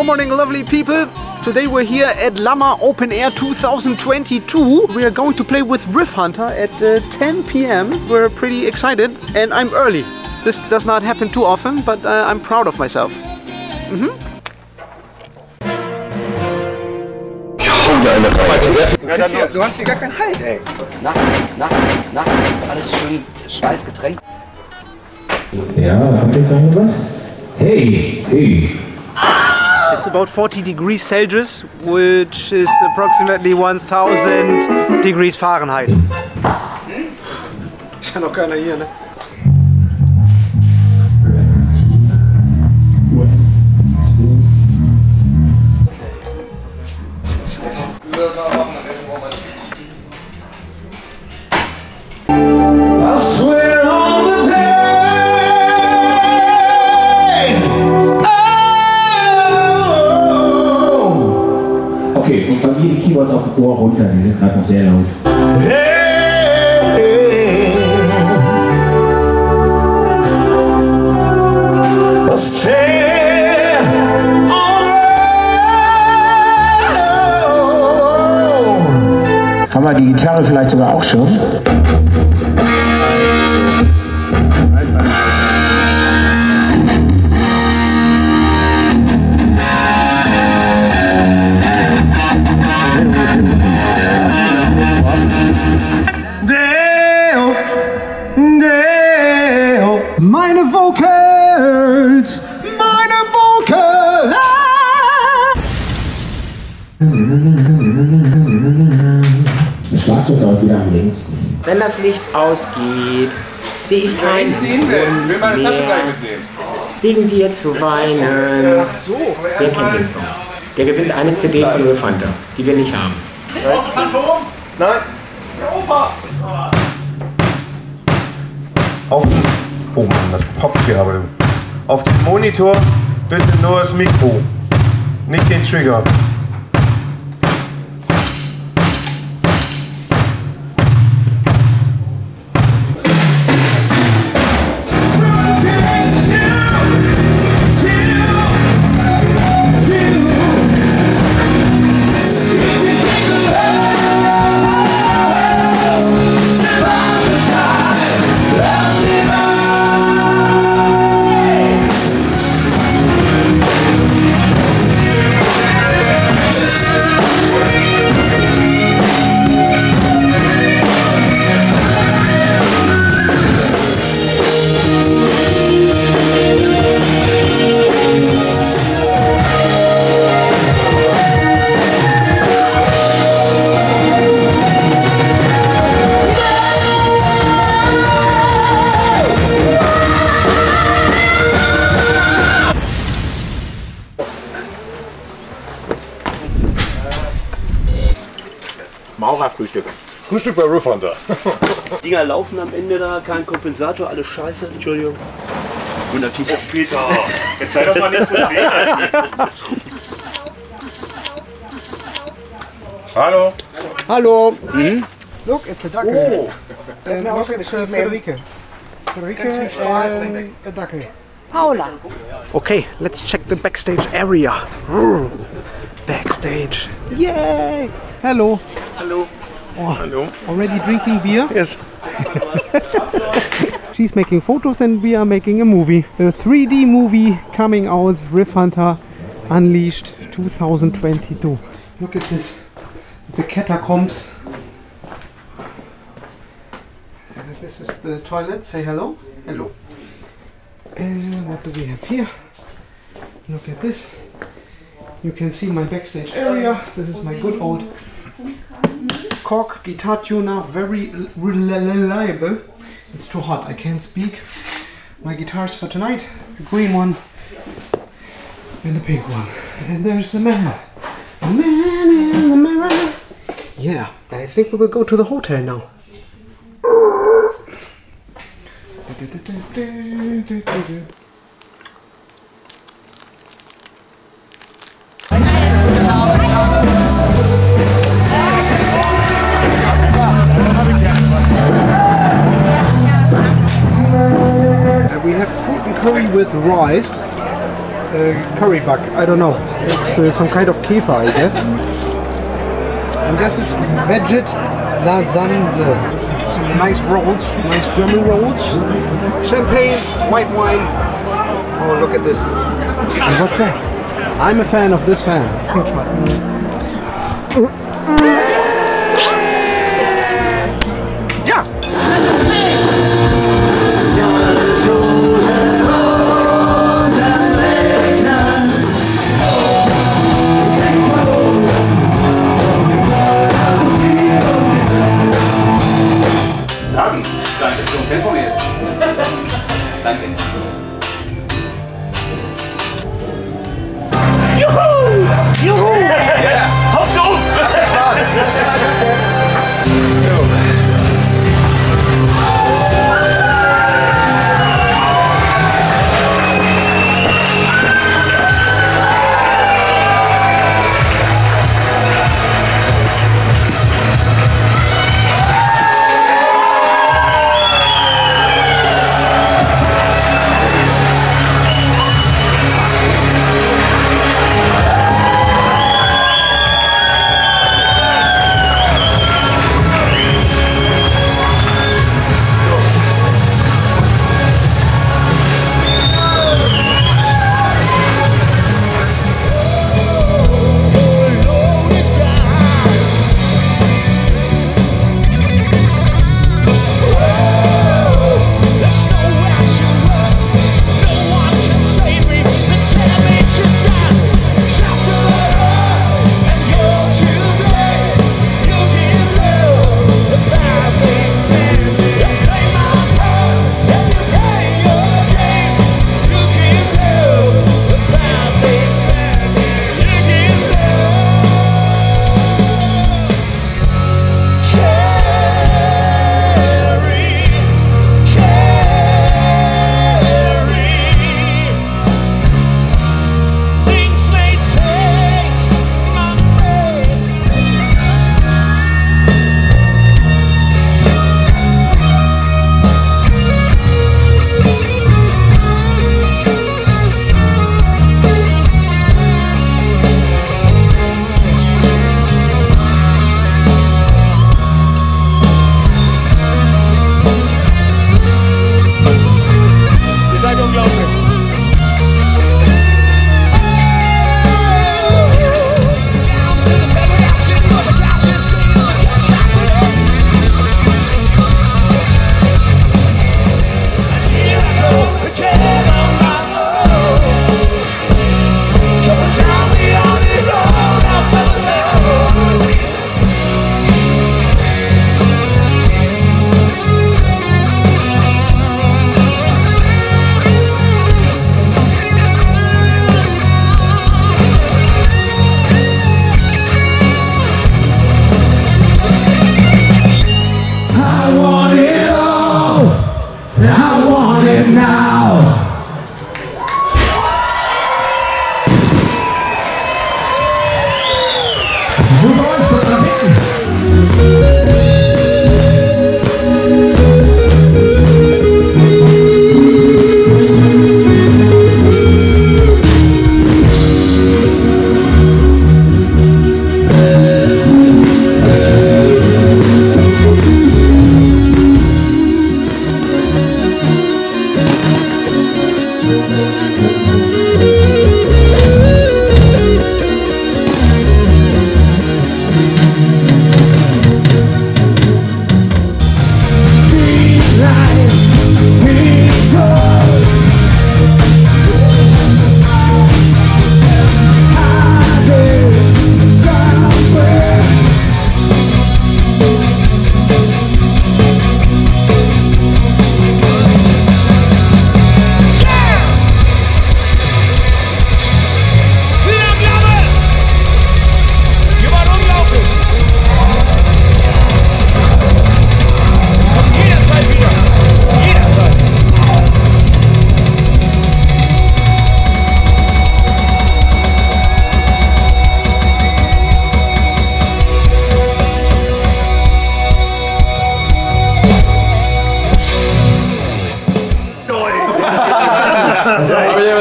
Good morning, lovely people. Today we're here at Lama Open Air 2022. We are going to play with RYFFHUNTR at 10 p.m. We're pretty excited and I'm early. This does not happen too often, but I'm proud of myself. Du hast hier gar keinen Halt, ey. Nachher ist alles schön schweißgetränkt. Ja, habt ihr jetzt irgendwas? Hey, hey. It's about 40 degrees Celsius, which is approximately 1000 degrees Fahrenheit. Ist ja noch keiner hier, ne? Okay, und bei mir die Keyboards auf dem Ohr runter, die sind gerade noch sehr laut. Haben wir die Gitarre vielleicht sogar auch schon? Das Schlagzeug dauert wieder am längsten. Wenn das Licht ausgeht, sehe ich keinen Grund mehr, wegen dir zu weinen. Wer kennt den Song? Der gewinnt eine CD von RYFFHUNTR, die wir nicht haben. Auf Phantom? Nein. Opa! Auf den... Oh Mann, das poppt hier aber. Auf dem Monitor bitte nur das Mikro, nicht den Trigger. Maurerfrühstück. Frühstück bei RYFFHUNTR. Die Dinger laufen am Ende da, kein Kompensator, alles scheiße, Entschuldigung. Guten Appetit. Oh, Peter, jetzt sei doch mal nicht so Hallo. Hallo. Mhm. Look, it's a duckle. Oh. And also it's Friederike. Friederike, a duckle. Paula. Okay, let's check the backstage area. Backstage. Yay! Hello. Hello. Oh, hello. Already drinking beer? Yes. She's making photos and we are making a movie. A 3D movie coming out, RYFFHUNTR Unleashed 2022. Look at this. The catacombs. And this is the toilet. Say hello. Hello. And what do we have here? Look at this. You can see my backstage area. This is my good old Korg guitar tuner, very reliable. It's too hot, I can't speak. My guitars for tonight, a green one and a pink one. And there's the man. The man in the mirror. Yeah, I think we will go to the hotel now. We have pumpkin curry with rice curry bug. I don't know. It's some kind of kefir, I guess. And this is veget lasanze. Some nice rolls, nice German rolls. Champagne, white wine. Oh, look at this. And what's that? I'm a fan of this fan. Yeah. Sagen, danke, dass du ein Fan von mir bist. Danke. Juhu! Juhu! Ja, ja. Hauptsache!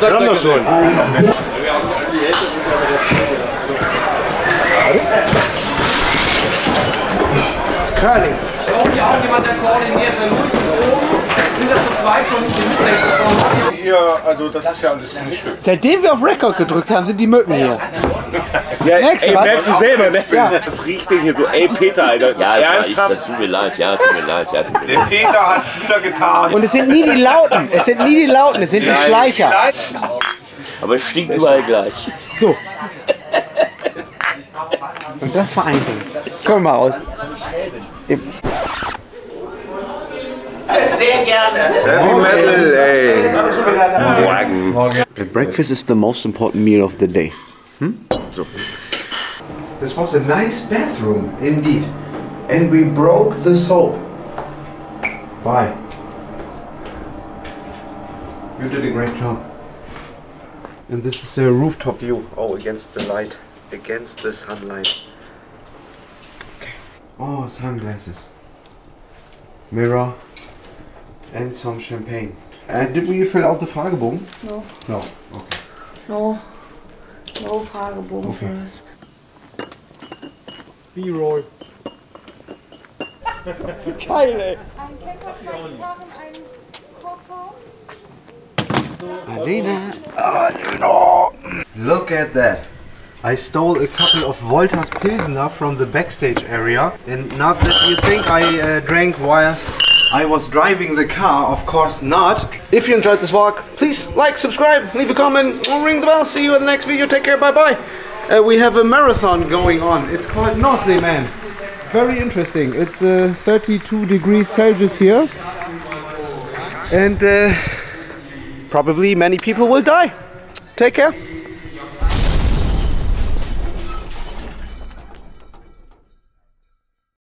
wir haben das schon. Curling. Ich brauche ja auch jemanden, der koordiniert. Wenn du oben sind das so zwei schon die Mitlechter. Also das ist ja alles nicht schön. Seitdem wir auf Record gedrückt haben, sind die Mücken hier. Ja, ey, merkst du selber, ne? Ja. Das riecht den hier so, ey Peter, Alter. Ja, ernsthaft? Das tut mir leid, ja, tut mir leid. Ja, tut mir leid. Der Peter hat's wieder getan. Und es sind nie die Lauten, es sind nie die Lauten, es sind die Schleicher. Aber es stinkt überall gleich. So. Und das vereint uns. Komm mal aus. Sehr gerne. Heavy metal, ey. Morgen. The breakfast is the most important meal of the day. Hmm? So. This was a nice bathroom, indeed. And we broke the soap. Bye. You did a great job. And this is a rooftop view. Oh, against the light. Against the sunlight. Okay. Oh, sunglasses. Mirror. And some champagne. Did we fill out the Fragebogen? No. No, okay. No. No Fragebogen okay. For us. B-Roll. Geil, ey. Ein Kekkerzeitgitarren, ein Koko. Alena. Alena. Look at that. I stole a couple of Wolters Pilsener from the backstage area. And not that you think I drank while I was driving the car, of course not. If you enjoyed this vlog, please like, subscribe, leave a comment, ring the bell. See you in the next video. Take care, bye bye. We have a marathon going on. It's called Nordsee Man. Very interesting. It's 32 degrees Celsius here. And probably many people will die. Take care.